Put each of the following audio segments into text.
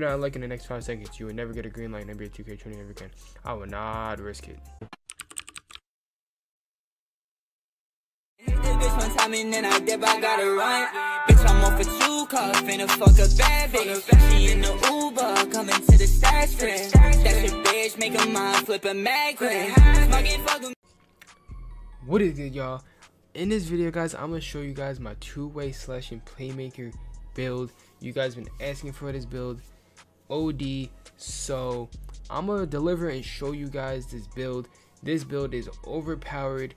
do not like in the next 5 seconds. You would never get a green light in NBA 2K20 ever again. I would not risk it. Bitch, I'm off a 2 cup, finna fuck a bad bitch. She in the Uber, coming to the stash friend. That's your bitch, make a mind, flip a mag. What is it, y'all? In this video, guys, I'm gonna show you guys my two-way slashing playmaker build. You guys been asking for this build, OD, so I'm gonna deliver and show you guys this build. This build is overpowered,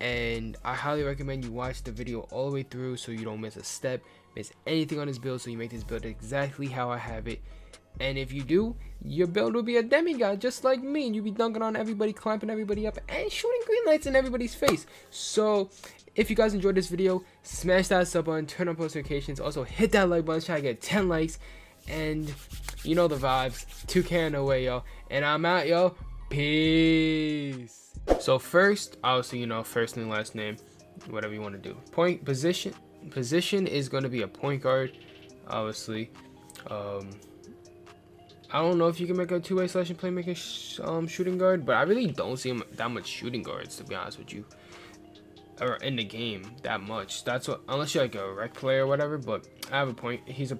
and I highly recommend you watch the video all the way through so you don't miss a step, miss anything on this build, so you make this build exactly how I have it. And if you do, your build will be a demigod just like me, and you'll be dunking on everybody, clamping everybody up, and shooting green lights in everybody's face. So if you guys enjoyed this video, smash that sub button, turn on post notifications, also hit that like button, try to get 10 likes, and you know the vibes, 2K in the way, yo. And I'm out, yo. Peace. So first, obviously, you know, first name, last name, whatever you want to do. Point position. Position is going to be a point guard, obviously. I don't know if you can make a two-way slashing playmaker shooting guard, but I really don't see that much shooting guards, to be honest with you, or in the game that much. That's what, unless you're like a rec player or whatever. But I have a point. He's a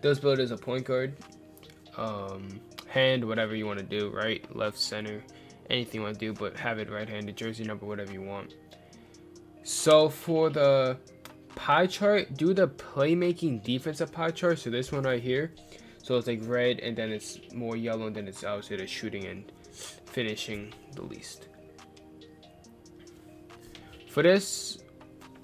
this build is a point guard. Hand, whatever you want to do, right, left, center. Anything you want to do, but have it right-handed, jersey number, whatever you want. So for the pie chart, do the playmaking defensive pie chart. So this one right here, so it's like red, and then it's more yellow, and then it's obviously the shooting and finishing the least. For this,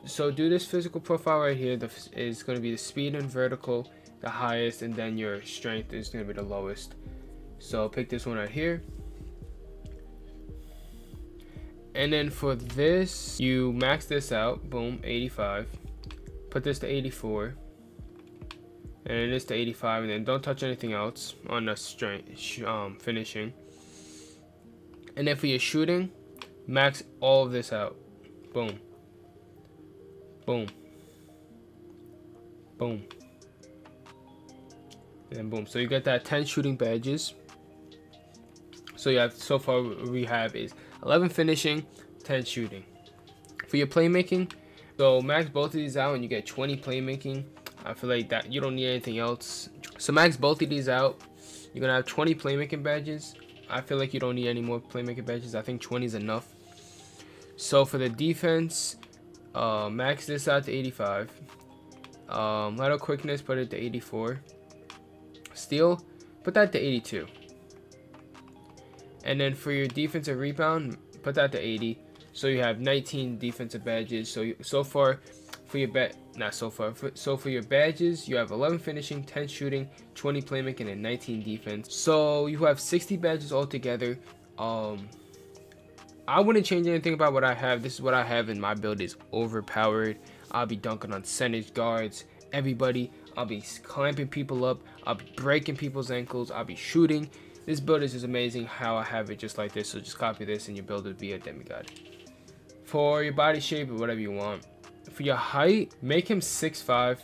so do this physical profile right here. This is going to be the speed and vertical, the highest, and then your strength is going to be the lowest. So pick this one right here. And then for this, you max this out, boom, 85. Put this to 84. And then this to 85, and then don't touch anything else on the strength, finishing. And then for your shooting, max all of this out. Boom. Boom. Boom. And then boom. So you get that 10 shooting badges. So you have, so far we have is 11 finishing, 10 shooting. For your playmaking, so max both of these out and you get 20 playmaking. I feel like that you don't need anything else. So max both of these out. You're gonna have 20 playmaking badges. I feel like you don't need any more playmaking badges. I think 20 is enough. So for the defense, max this out to 85. Lateral quickness, put it to 84. Steal, put that to 82. And then for your defensive rebound, put that to 80. So you have 19 defensive badges. So you, so far for your so for your badges, you have 11 finishing, 10 shooting, 20 playmaking, and 19 defense. So you have 60 badges altogether. I wouldn't change anything about what I have. This is what I have, and my build is overpowered. I'll be dunking on centers, guards, everybody. I'll be clamping people up. I'll be breaking people's ankles. I'll be shooting. This build is just amazing how I have it just like this. So just copy this and your build would be a demigod. For your body shape or whatever you want. For your height, make him 6'5".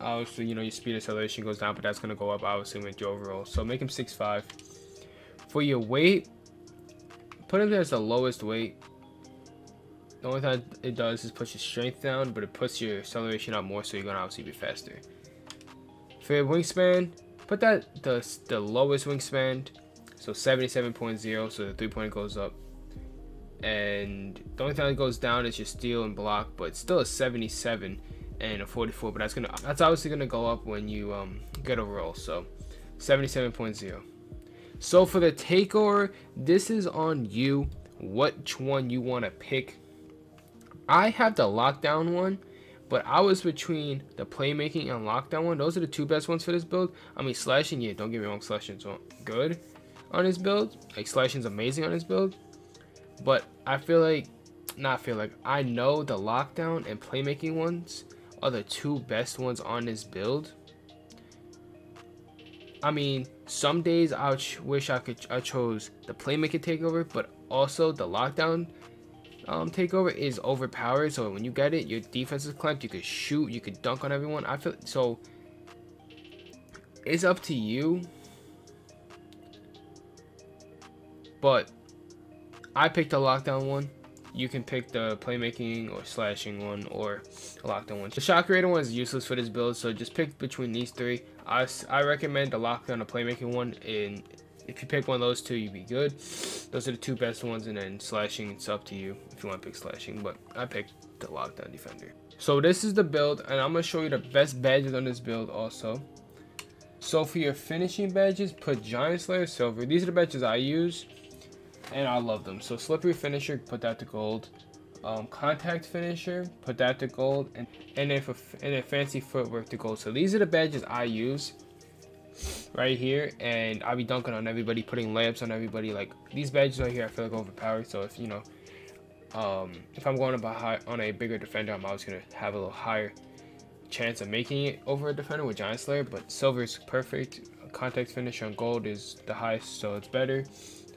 Obviously, you know, your speed acceleration goes down, but that's going to go up, obviously, with your overall. So make him 6'5". For your weight, put him there as the lowest weight. The only thing it does is push your strength down, but it puts your acceleration up more, so you're going to obviously be faster. For your wingspan, put that the lowest wingspan, so 77.0, so the three-point goes up. And the only thing that goes down is your steal and block, but it's still a 77 and a 44, but that's obviously gonna go up when you get a roll, so 77.0. So for the takeover, this is on you, which one you wanna pick. I have the lockdown one, but I was between the playmaking and lockdown one. Those are the two best ones for this build. I mean, slashing, yeah, don't get me wrong, slashing's good on this build. Like, slashing's amazing on this build. But I feel like, not feel like, I know the lockdown and playmaking ones are the two best ones on this build. I mean, some days I wish I chose the playmaking takeover, but also the lockdown takeover is overpowered. So when you get it, your defense is clamped, you could shoot, you could dunk on everyone. I feel so it's up to you, but I picked a lockdown one. You can pick the playmaking or slashing one or a lockdown one. The shot creator one is useless for this build, so just pick between these three. I recommend the lockdown or playmaking one, and if you pick one of those two, you'd be good. Those are the two best ones, and then slashing, it's up to you if you want to pick slashing, but I picked the lockdown defender. So this is the build, and I'm going to show you the best badges on this build also. So for your finishing badges, put Giant Slayer Silver. These are the badges I use, and I love them. So Slippery Finisher, put that to gold. Contact Finisher, put that to gold. And then Fancy Footwork to gold. So these are the badges I use right here, and I'll be dunking on everybody, putting layups on everybody. Like, these badges right here, I feel like overpowered. So if, you know, if I'm going on a bigger defender, I'm always going to have a little higher chance of making it over a defender with Giant Slayer. But Silver is perfect. Contact Finish on gold is the highest, so it's better.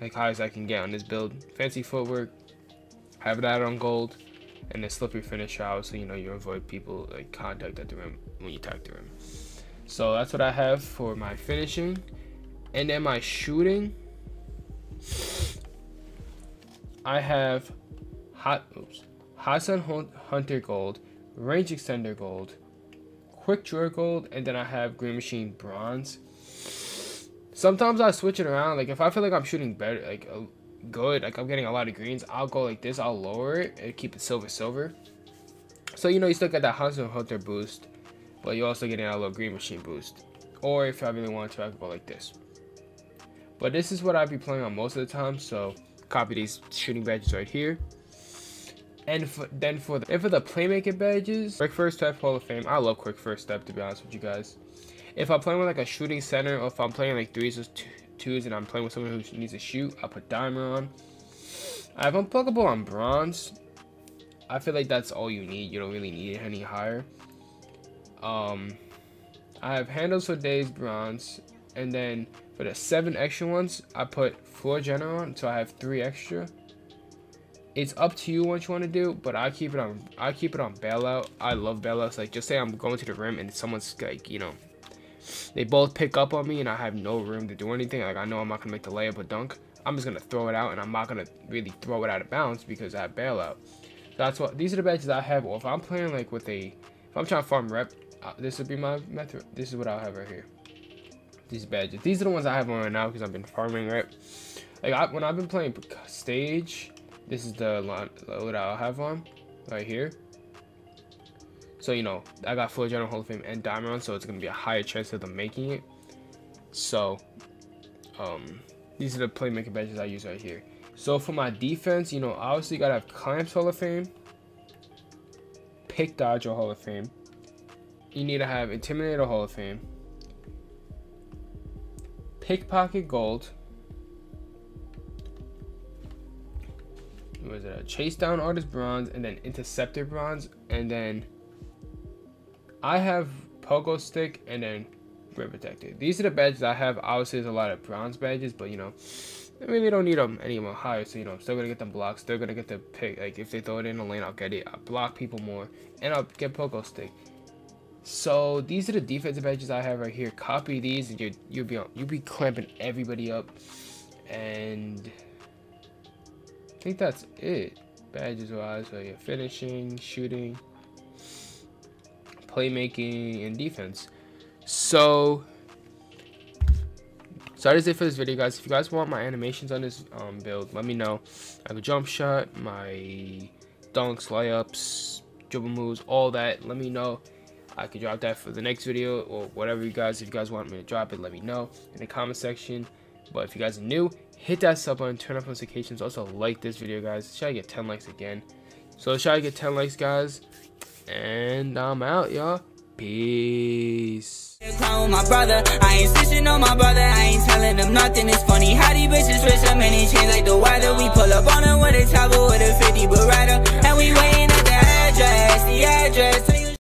Like, high as I can get on this build. Fancy Footwork, have that on gold. And the Slippery Finisher, obviously, you know, you avoid people like contact at the rim when you attack the rim. So that's what I have for my finishing. And then my shooting, I have Hot Sun Hunter gold, Range Extender gold, Quick Drawer gold, and then I have Green Machine bronze. Sometimes I switch it around. Like, if I feel like I'm shooting better, like good, like I'm getting a lot of greens, I'll go like this. I'll lower it and keep it silver. So, you know, you still get that Hot Sun Hunter boost, but you're also getting a little Green Machine boost. Or if I really want to, I could go like this. But this is what I'd be playing on most of the time. So copy these shooting badges right here. And for the playmaking badges, Quick First Step Hall of Fame. I love Quick First Step, to be honest with you guys. If I'm playing with like a shooting center, or if I'm playing like threes or twos and I'm playing with someone who needs to shoot, I'll put Dimer on. I have Unpluggable on bronze. I feel like that's all you need. You don't really need it any higher. I have Handles for Days bronze, and then for the 7 extra ones, I put Floor General on, so I have 3 extra. It's up to you what you want to do, but I keep it on bailout. I love bailouts. Like, just say I'm going to the rim and someone's like, you know, they both pick up on me and I have no room to do anything. Like, I know I'm not gonna make the layup or dunk. I'm just gonna throw it out, and I'm not gonna really throw it out of bounds because I have bailout. That's what these are the badges I have. Or if I'm playing like with a, if I'm trying to farm rep, this would be my method. This is what I'll have right here. These badges. These are the ones I have on right now because I've been farming rep. Like, when I've been playing stage, this is the line what I'll have on right here. So, you know, I got Floor General, Hall of Fame, and Diamond on, so it's gonna be a higher chance of them making it. So, these are the playmaking badges I use right here. So for my defense, you know, obviously you gotta have Clamps Hall of Fame, Pick Dodger Hall of Fame. You need to have Intimidator Hall of Fame, Pickpocket Gold. Was it a Chase Down Artist bronze, and then Interceptor bronze, and then I have Pogo Stick, and then Grip Protector. These are the badges I have. Obviously there's a lot of bronze badges, but, you know, I really don't need them anymore higher. So, you know, I'm still gonna get them blocks, still gonna get the pick. Like, if they throw it in the lane, I'll get it, I'll block people more, and I'll get Pogo Stick. So these are the defensive badges I have right here. Copy these, and you'll be clamping everybody up. And I think that's it, badges wise. So you're finishing, shooting, playmaking, and defense. So that is it for this video, guys. If you guys want my animations on this build, let me know. I have a jump shot, my dunks, layups, dribble moves, all that. Let me know. I could drop that for the next video or whatever you guys. If you guys want me to drop it, let me know in the comment section. But if you guys are new, hit that sub button, turn on notifications. Also, like this video, guys. Should I get 10 likes again? So should I get 10 likes, guys? And I'm out, y'all. Peace. My brother, I ain't snitching on my brother. I ain't telling them nothing. It's funny how these bitches switch up and they change like the weather. We pull up on them with a top with a 50 Beretta, and we waiting at the address.